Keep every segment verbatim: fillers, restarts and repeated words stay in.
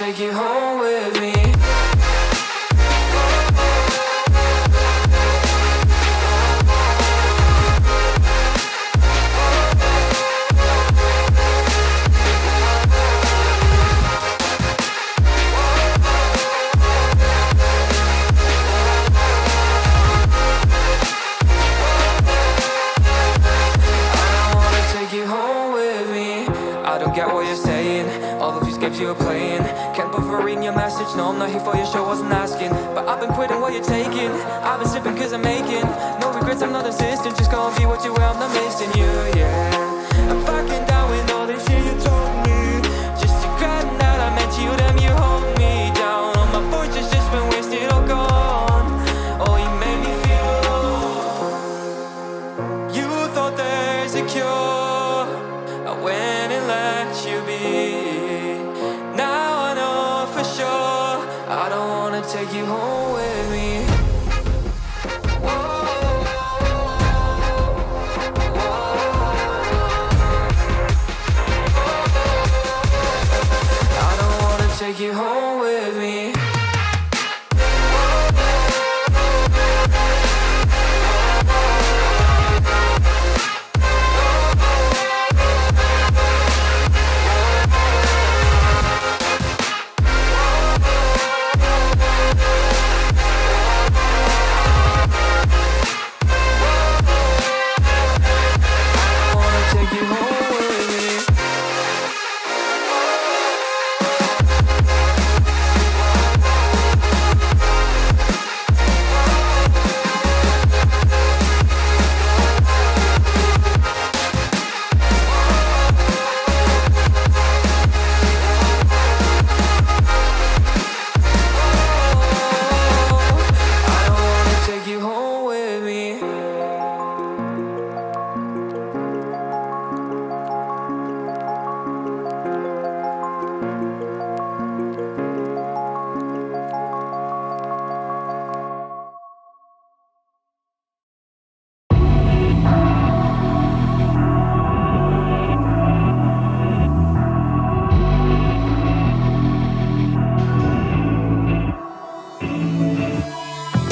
take you home with me. You're playing, can't bother reading your message. No, I'm not here for your show, wasn't asking. But I've been quitting what you're taking. I've been sipping cause I'm making no regrets, I'm not insistent. Just gonna be what you were, I'm not missing you, yeah. I'm fucking down with all this shit you told me. Just regretting that I met you, damn you hold me down. All my fortune's just been wasted or gone. Oh, you made me feel old. You thought there's a cure, I went and let you be. I don't wanna take you home with me. I don't wanna take you home with me.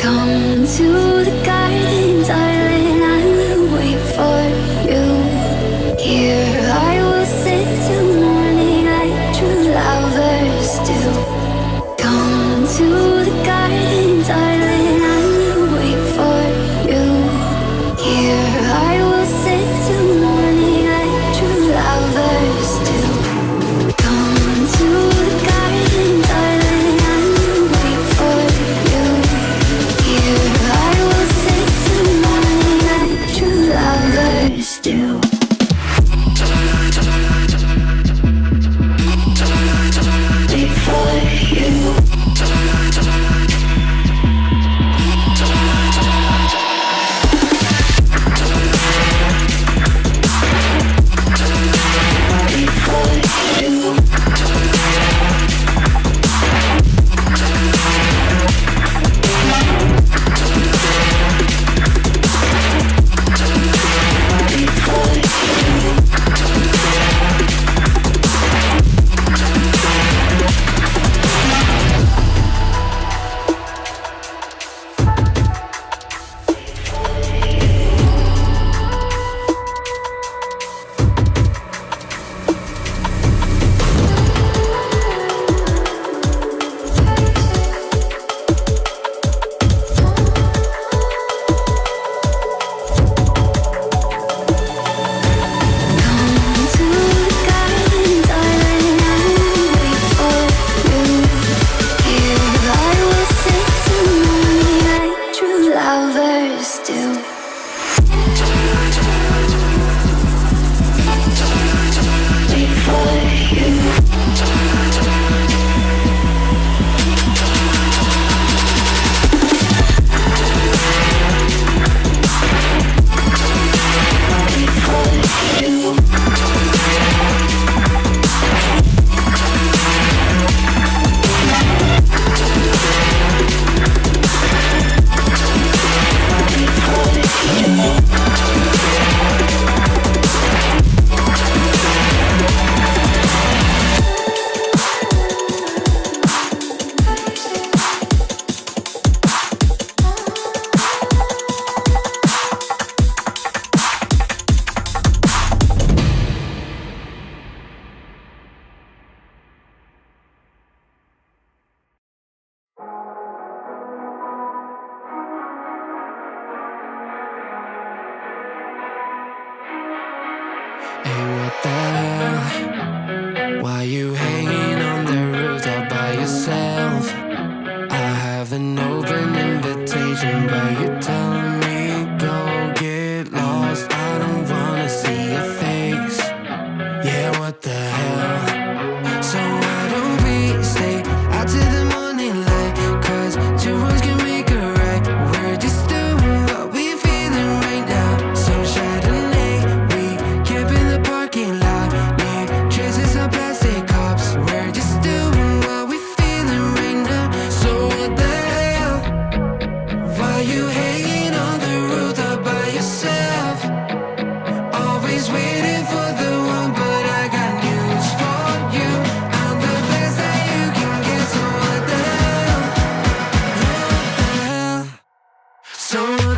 I Hey, what the hell? Why you hanging on the roof all by yourself? I have an open invitation, but you're telling me go get lost. I don't wanna see your face. Yeah, what the hell? So why don't we stay out till the morning light? Cause two words can make a right. We're just doing what we're feeling right now. So Chardonnay, we camp in the parking lot. Leave traces on plastic cups. We're just doing what we're feeling right now. So what the hell? Why you hanging on the roof all by yourself? Always waiting for the one, but I got news for you. I'm the best that you can get. So what the hell? What the hell? So what the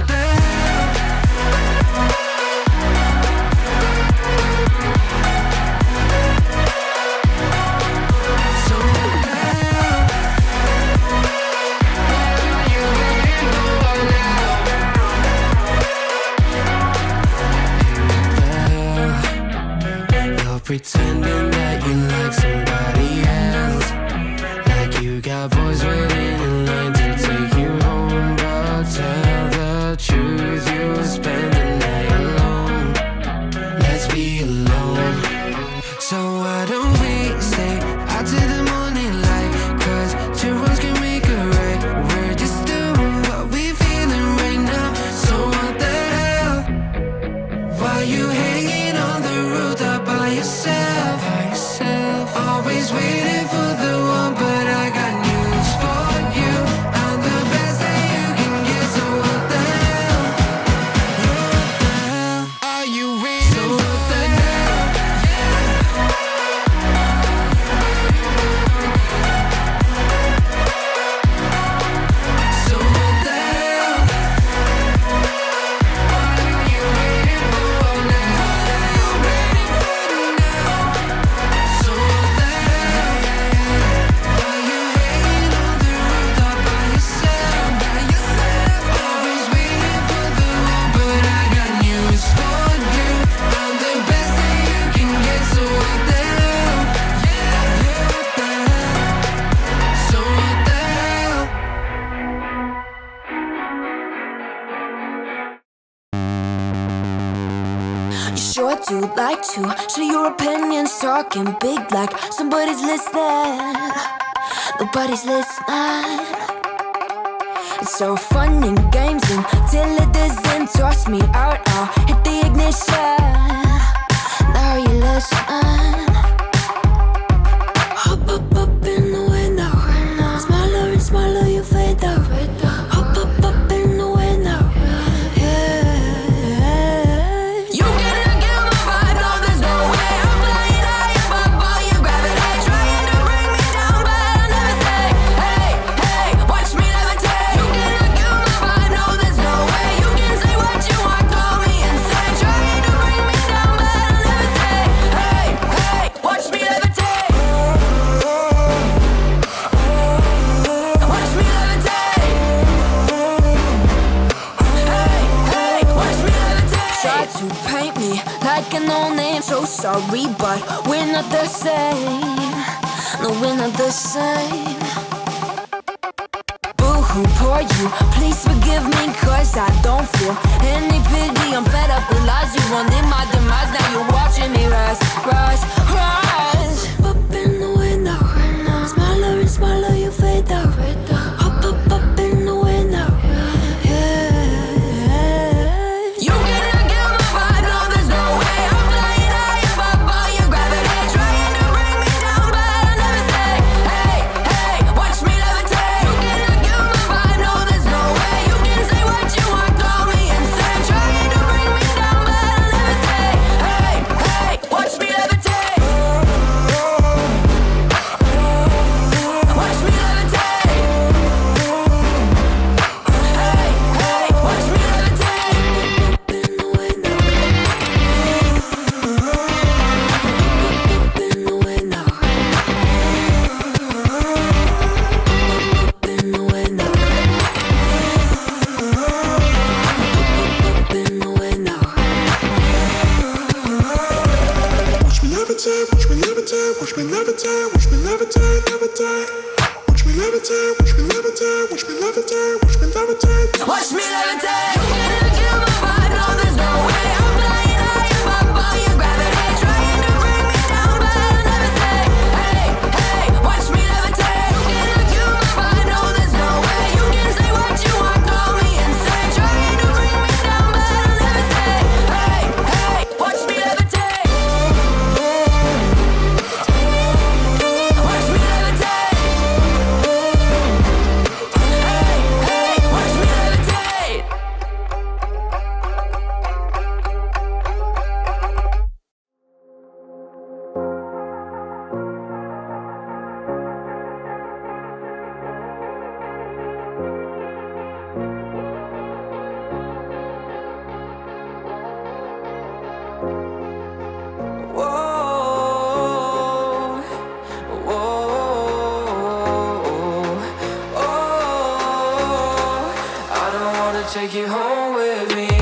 pretending that you like somebody else, like you got boys waiting in line to take you home. But tell the truth, you spend the night alone. Let's be alone. So why don't we stay out till the morning light? Cause two wrongs can make a right. We're just doing what we're feeling right now. So what the hell? Why you hanging on the roof up by yourself, yourself, always waiting for the one, but I got news for you. I'm the best that you can get. So what the hell? What the hell are you waiting for? So what the hell? So what the hell? What are you waiting for now? What are you waiting for now? So what the hell? Why you waiting on the roof all by yourself? By yourself, always waiting for the one, but I got news for you. I'm the best that you can get. So what the hell? Yeah, what the hell? So what the hell? You sure do like to show your opinions, talking big like somebody's listening. Nobody's listening. It's so fun and games until it doesn't. Toss me out, I'll hit the ignition. Now you listen. Hop up up in the window, smaller and smaller you fade out. Hop up up in the window, yeah. You couldn't give a vibe, no, there's no way. I'm flying high above all your gravity, trying to bring me down, but I never stay. Hey, hey, watch me levitate. You couldn't give a vibe, no, there's no way. You can say what you want, call me insane, trying to bring me down, but I never stay. Hey, hey, watch me levitate. Watch me levitate. Hey, hey, watch me levitate. Try to paint me like a no-name, so sorry, but we're not the same. No, we're not the same. Boo-hoo, poor you, please forgive me, cause I don't feel any pity. I'm fed up with lies, you wanted my demise, now you're watching me rise, rise, rise. Up in the window, smaller and smaller you fade out. Hop up up in the window, yeah. You couldn't give a vibe, no, there's no way. I'm flying high above all your gravity, trying to bring me down, but I never stay. Hey, hey, watch me levitate. You couldn't give a vibe, no, there's no way. You can say what you want, call me insane, trying to bring me down, but I never stay. Hey, hey, watch me levitate. Watch me levitate, watch me levitate, levitate. Watch me levitate, watch me levitate, watch me levitate, watch me levitate. Watch me levitate. You can't even kill my vibe, no, there's no way. I'm flying high above all your gravity, trying to bring me down, but I'll never stay. Hey, hey, watch me levitate. You can't even kill my vibe, no, there's no way. You can say what you want, call me insane, trying to bring me down, but I'll never stay. Hey, hey, watch me levitate. Take you home with me.